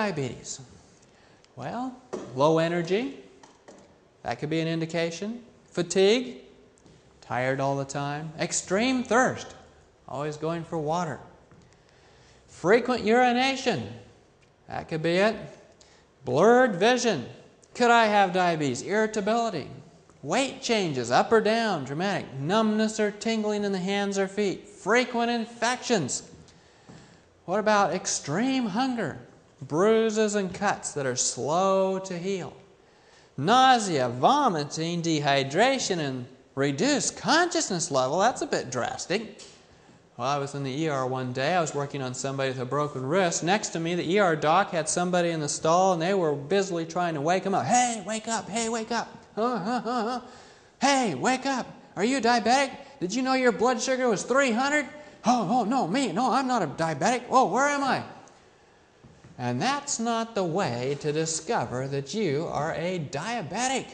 Diabetes. Well, low energy, that could be an indication. Fatigue, tired all the time. Extreme thirst, always going for water. Frequent urination, that could be it. Blurred vision, could I have diabetes? Irritability, weight changes, up or down, dramatic. Numbness or tingling in the hands or feet. Frequent infections. What about extreme hunger? Bruises and cuts that are slow to heal. Nausea, vomiting, dehydration, and reduced consciousness level. That's a bit drastic. Well, I was in the ER one day. I was working on somebody with a broken wrist. Next to me, the ER doc had somebody in the stall, and they were busily trying to wake him up. Hey, wake up. Hey, wake up. Hey, wake up. Are you diabetic? Did you know your blood sugar was 300? Oh, no, me. No, I'm not a diabetic. Oh, where am I? And that's not the way to discover that you are a diabetic.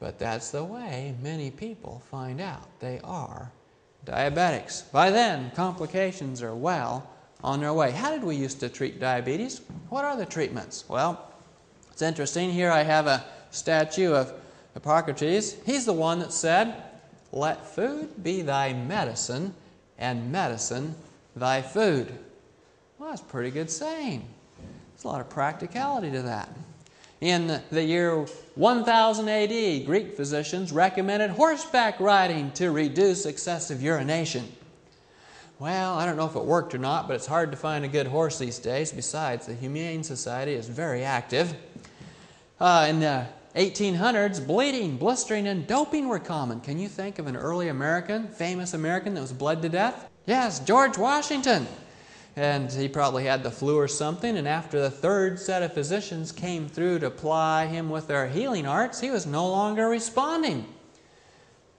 But that's the way many people find out they are diabetics. By then, complications are well on their way. How did we used to treat diabetes? What are the treatments? Well, it's interesting. Here I have a statue of Hippocrates. He's the one that said, "Let food be thy medicine, and medicine thy food." Well, that's a pretty good saying. There's a lot of practicality to that. In the year 1000 AD, Greek physicians recommended horseback riding to reduce excessive urination. Well, I don't know if it worked or not, but it's hard to find a good horse these days. Besides, the Humane Society is very active. In the 1800s, bleeding, blistering, and doping were common. Can you think of an early American, famous American that was bled to death? Yes, George Washington. And he probably had the flu or something, and after the third set of physicians came through to ply him with their healing arts, he was no longer responding.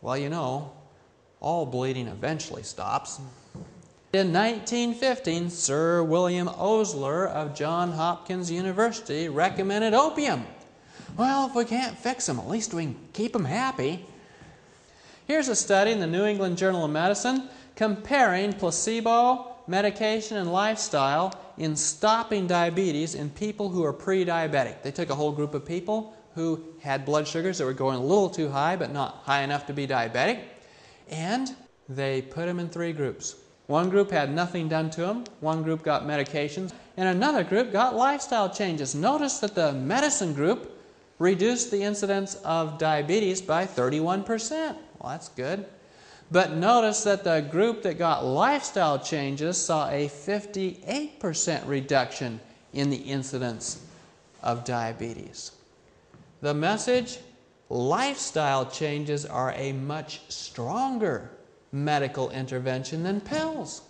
Well, you know, all bleeding eventually stops. In 1915, Sir William Osler of Johns Hopkins University recommended opium. Well, if we can't fix them, at least we can keep them happy. Here's a study in the New England Journal of Medicine comparing placebo, medication, and lifestyle in stopping diabetes in people who are pre-diabetic. They took a whole group of people who had blood sugars that were going a little too high but not high enough to be diabetic, and they put them in three groups. One group had nothing done to them, one group got medications, and another group got lifestyle changes. Notice that the medicine group reduced the incidence of diabetes by 31%. Well, that's good. But notice that the group that got lifestyle changes saw a 58% reduction in the incidence of diabetes. The message: lifestyle changes are a much stronger medical intervention than pills.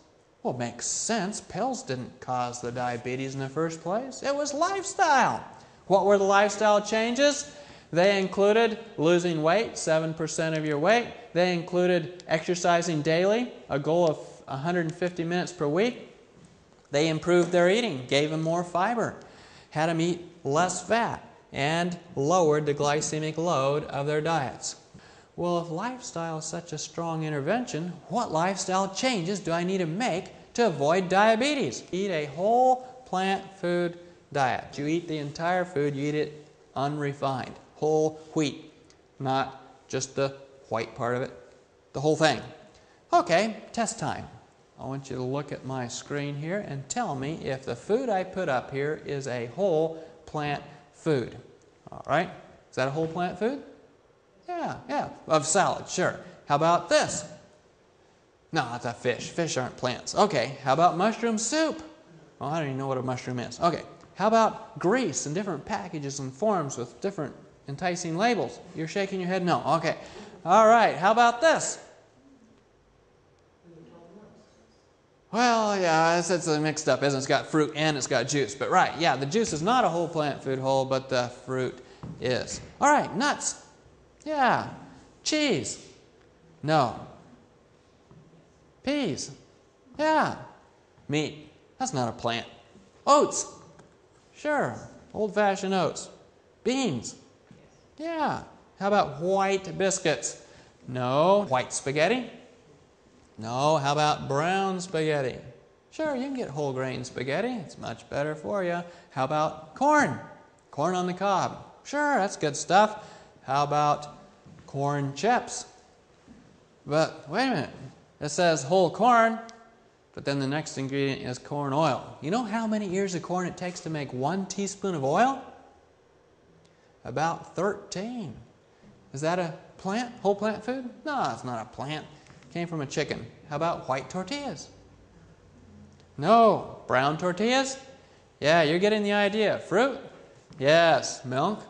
Well, it makes sense. Pills didn't cause the diabetes in the first place. It was lifestyle. What were the lifestyle changes? They included losing weight, 7% of your weight. They included exercising daily, a goal of 150 minutes per week. They improved their eating, gave them more fiber, had them eat less fat, and lowered the glycemic load of their diets. Well, if lifestyle is such a strong intervention, what lifestyle changes do I need to make to avoid diabetes? Eat a whole plant food diet. You eat the entire food, you eat it unrefined. Whole wheat, not just the white part of it, the whole thing. Okay, test time. I want you to look at my screen here and tell me if the food I put up here is a whole plant food. All right, is that a whole plant food? Yeah, of salad, sure. How about this? No, it's a fish. Fish aren't plants. Okay, how about mushroom soup? Well, I don't even know what a mushroom is. Okay, how about grease in different packages and forms with different enticing labels? You're shaking your head no. Okay. All right. How about this? Well, yeah, it's mixed up, isn't it? It's got fruit and it's got juice. But right, yeah, the juice is not a whole plant food whole, but the fruit is. All right. Nuts. Yeah. Cheese. No. Peas. Yeah. Meat. That's not a plant. Oats. Sure. Old-fashioned oats. Beans. Yeah. How about white biscuits? No. White spaghetti? No. How about brown spaghetti? Sure, you can get whole grain spaghetti. It's much better for you. How about corn? Corn on the cob. Sure, that's good stuff. How about corn chips? But wait a minute. It says whole corn, but then the next ingredient is corn oil. You know how many ears of corn it takes to make 1 teaspoon of oil? About 13. Is that a plant? Whole plant food? No, it's not a plant. It came from a chicken. How about white tortillas? No. Brown tortillas? Yeah, you're getting the idea. Fruit? Yes. Milk?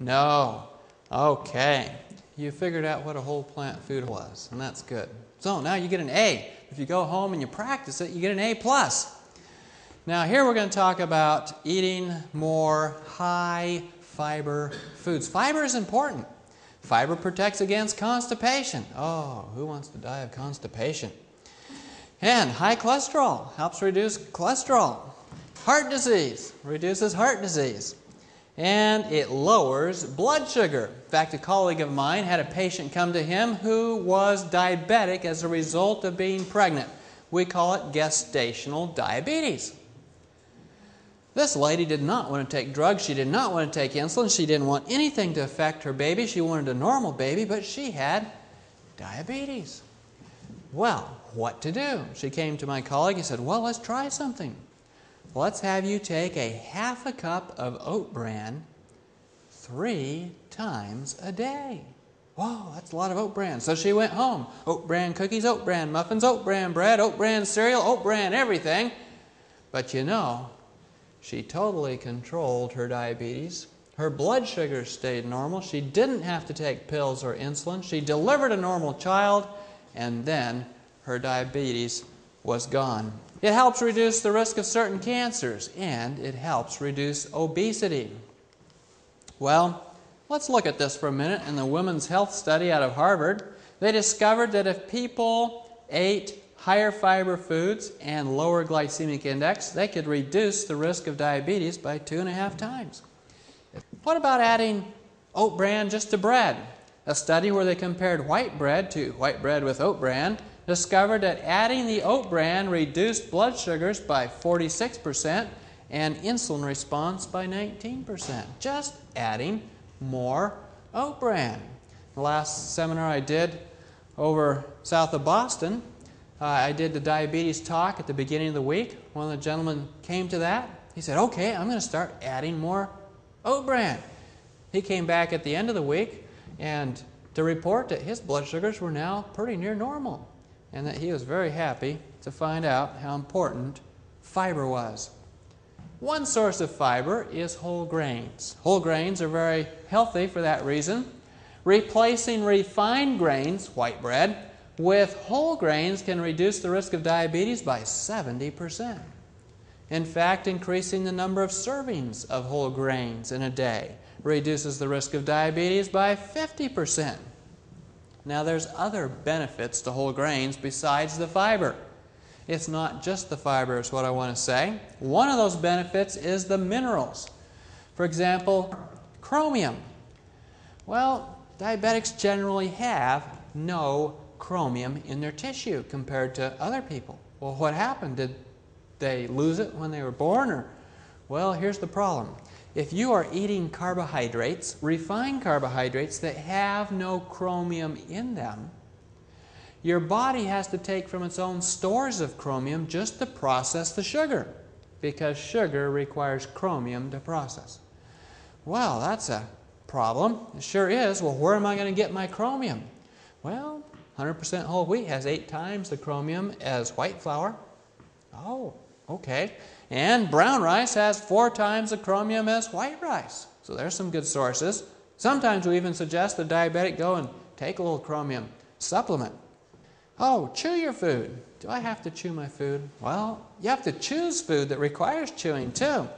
No. Okay. You figured out what a whole plant food was, and that's good. So now you get an A. If you go home and you practice it, you get an A+. Now here we're going to talk about eating more high fiber foods. Fiber is important. Fiber protects against constipation. Oh, who wants to die of constipation? And high cholesterol helps reduce cholesterol. Heart disease reduces heart disease. And it lowers blood sugar. In fact, a colleague of mine had a patient come to him who was diabetic as a result of being pregnant. We call it gestational diabetes. This lady did not want to take drugs. She did not want to take insulin. She didn't want anything to affect her baby. She wanted a normal baby, but she had diabetes. Well, what to do? She came to my colleague and said, well, let's try something. Let's have you take a half a cup of oat bran 3 times a day. Whoa, that's a lot of oat bran. So she went home. Oat bran cookies, oat bran muffins, oat bran bread, oat bran cereal, oat bran everything. But you know, she totally controlled her diabetes. Her blood sugar stayed normal. She didn't have to take pills or insulin. She delivered a normal child, and then her diabetes was gone. It helps reduce the risk of certain cancers, and it helps reduce obesity. Well, let's look at this for a minute. In the Women's Health Study out of Harvard, they discovered that if people ate higher fiber foods and lower glycemic index, they could reduce the risk of diabetes by 2.5 times. What about adding oat bran just to bread? A study where they compared white bread with oat bran discovered that adding the oat bran reduced blood sugars by 46% and insulin response by 19%. Just adding more oat bran. The last seminar I did over south of Boston, I did the diabetes talk at the beginning of the week. One of the gentlemen came to that. He said, okay, I'm going to start adding more oat bran. He came back at the end of the week and to report that his blood sugars were now pretty near normal, and that he was very happy to find out how important fiber was. One source of fiber is whole grains. Whole grains are very healthy for that reason. Replacing refined grains, white bread, with whole grains can reduce the risk of diabetes by 70%. In fact, increasing the number of servings of whole grains in a day reduces the risk of diabetes by 50%. Now, there's other benefits to whole grains besides the fiber. It's not just the fiber is what I want to say. One of those benefits is the minerals. For example, chromium. Well, diabetics generally have no chromium in their tissue compared to other people. Well, what happened? Did they lose it when they were born? Or? Well, here's the problem. If you are eating carbohydrates, refined carbohydrates that have no chromium in them, your body has to take from its own stores of chromium just to process the sugar, because sugar requires chromium to process. Well, that's a problem. It sure is. Well, where am I going to get my chromium? Well, 100% whole wheat has 8 times the chromium as white flour. Oh, okay. And brown rice has 4 times the chromium as white rice. So there's some good sources. Sometimes we even suggest the diabetic go and take a little chromium supplement. Oh, chew your food. Do I have to chew my food? Well, you have to choose food that requires chewing too.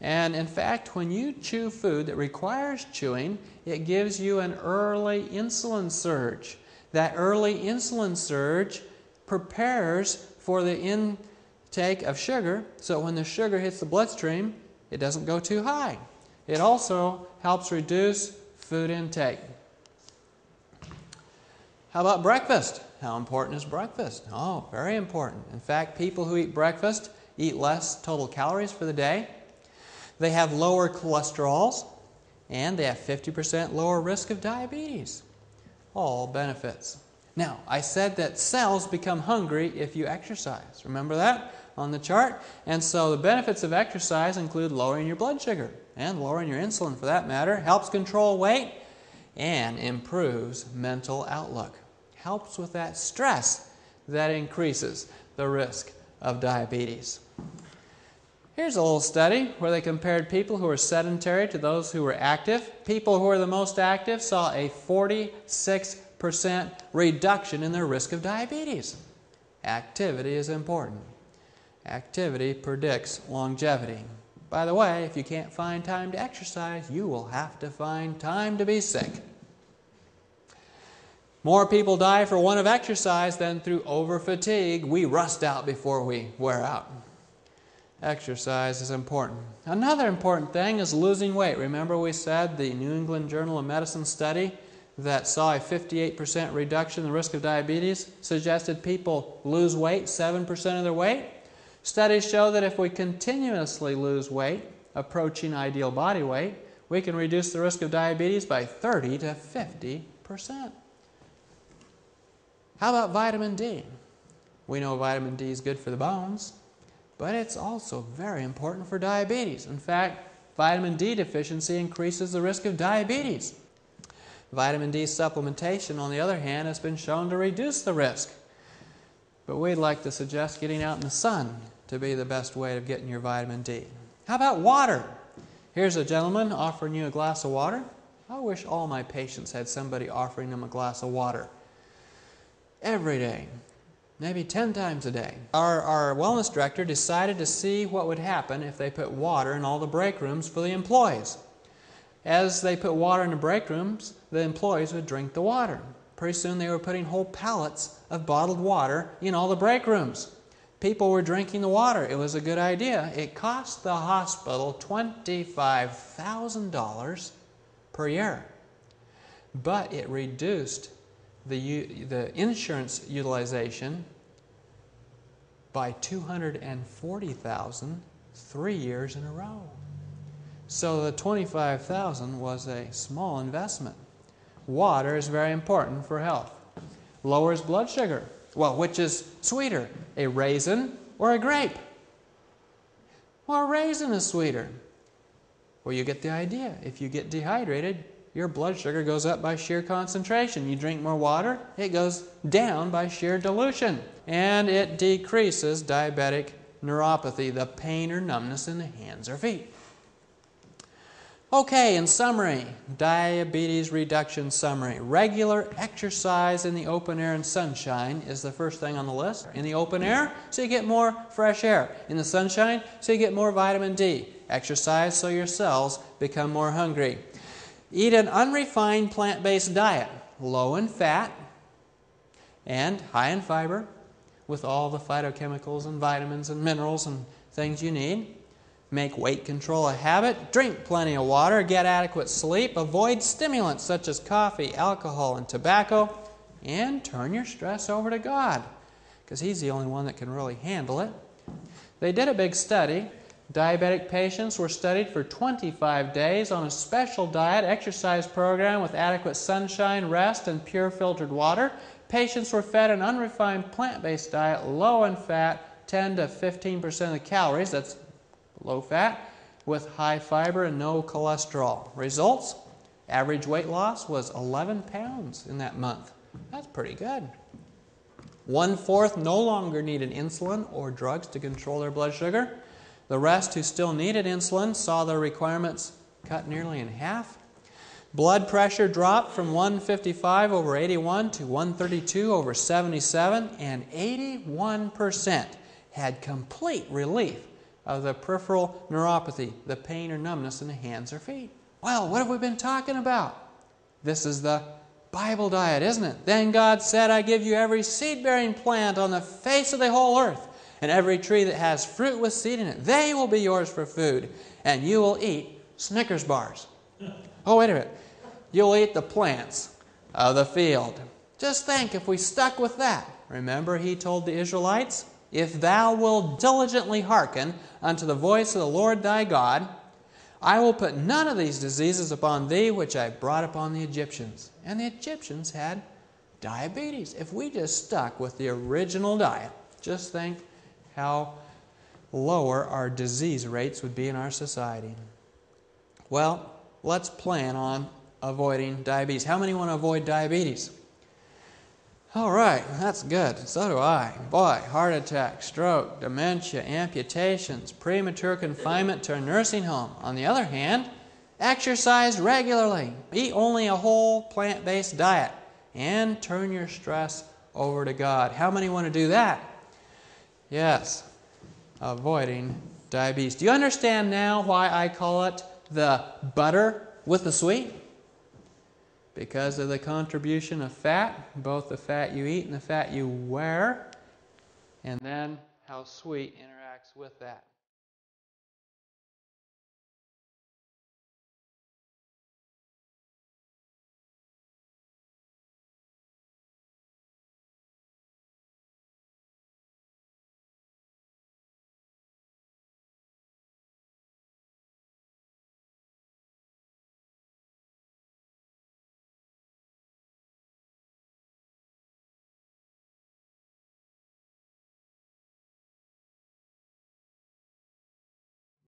And in fact, when you chew food that requires chewing, it gives you an early insulin surge. That early insulin surge prepares for the intake of sugar, so when the sugar hits the bloodstream, it doesn't go too high. It also helps reduce food intake. How about breakfast? How important is breakfast? Oh, very important. In fact, people who eat breakfast eat less total calories for the day. They have lower cholesterols, and they have 50% lower risk of diabetes. All benefits. Now, I said that cells become hungry if you exercise. Remember that on the chart? And so the benefits of exercise include lowering your blood sugar and lowering your insulin for that matter, helps control weight, and improves mental outlook. Helps with that stress that increases the risk of diabetes. Here's a little study where they compared people who were sedentary to those who were active. People who were the most active saw a 46% reduction in their risk of diabetes. Activity is important. Activity predicts longevity. By the way, if you can't find time to exercise, you will have to find time to be sick. More people die for want of exercise than through over fatigue. We rust out before we wear out. Exercise is important. Another important thing is losing weight. Remember we said the New England Journal of Medicine study that saw a 58% reduction in the risk of diabetes suggested people lose weight, 7% of their weight. Studies show that if we continuously lose weight, approaching ideal body weight, we can reduce the risk of diabetes by 30 to 50%. How about vitamin D? We know vitamin D is good for the bones, but it's also very important for diabetes. In fact, vitamin D deficiency increases the risk of diabetes. Vitamin D supplementation, on the other hand, has been shown to reduce the risk. But we'd like to suggest getting out in the sun to be the best way of getting your vitamin D. How about water? Here's a gentleman offering you a glass of water. I wish all my patients had somebody offering them a glass of water every day, maybe 10 times a day. Our wellness director decided to see what would happen if they put water in all the break rooms for the employees. As they put water in the break rooms, the employees would drink the water. Pretty soon they were putting whole pallets of bottled water in all the break rooms. People were drinking the water. It was a good idea. It cost the hospital $25,000 per year, but it reduced the insurance utilization by $240,000 3 years in a row. So the $25,000 was a small investment. Water is very important for health. Lowers blood sugar. Well, which is sweeter, a raisin or a grape? Well, a raisin is sweeter. Well, you get the idea. If you get dehydrated, your blood sugar goes up by sheer concentration. You drink more water, it goes down by sheer dilution. And it decreases diabetic neuropathy, the pain or numbness in the hands or feet. Okay, in summary, diabetes reduction summary. Regular exercise in the open air and sunshine is the first thing on the list. In the open air, so you get more fresh air. In the sunshine, so you get more vitamin D. Exercise so your cells become more hungry. Eat an unrefined plant-based diet, low in fat and high in fiber, with all the phytochemicals and vitamins and minerals and things you need. Make weight control a habit. Drink plenty of water. Get adequate sleep. Avoid stimulants such as coffee, alcohol, and tobacco. And turn your stress over to God, because He's the only one that can really handle it. They did a big study. Diabetic patients were studied for 25 days on a special diet exercise program with adequate sunshine, rest, and pure filtered water. Patients were fed an unrefined plant-based diet, low in fat, 10 to 15% of the calories, that's low fat, with high fiber and no cholesterol. Results, average weight loss was 11 pounds in that month. That's pretty good. 1/4 no longer needed insulin or drugs to control their blood sugar. The rest who still needed insulin saw their requirements cut nearly in half. Blood pressure dropped from 155/81 to 132/77, and 81% had complete relief of the peripheral neuropathy, the pain or numbness in the hands or feet. Well, what have we been talking about? This is the Bible diet, isn't it? Then God said, I give you every seed-bearing plant on the face of the whole earth, and every tree that has fruit with seed in it, they will be yours for food, and you will eat Snickers bars. Oh, wait a minute. You'll eat the plants of the field. Just think if we stuck with that. Remember he told the Israelites, "If thou wilt diligently hearken unto the voice of the Lord thy God, I will put none of these diseases upon thee which I brought upon the Egyptians." And the Egyptians had diabetes. If we just stuck with the original diet, just think how lower our disease rates would be in our society. Well, let's plan on avoiding diabetes. How many want to avoid diabetes? All right, that's good. So do I. Boy, heart attack, stroke, dementia, amputations, premature confinement to a nursing home. On the other hand, exercise regularly. Eat only a whole plant-based diet and turn your stress over to God. How many want to do that? Yes, avoiding diabetes. Do you understand now why I call it the butter with the sweet? Because of the contribution of fat, both the fat you eat and the fat you wear, and then how sweet interacts with that.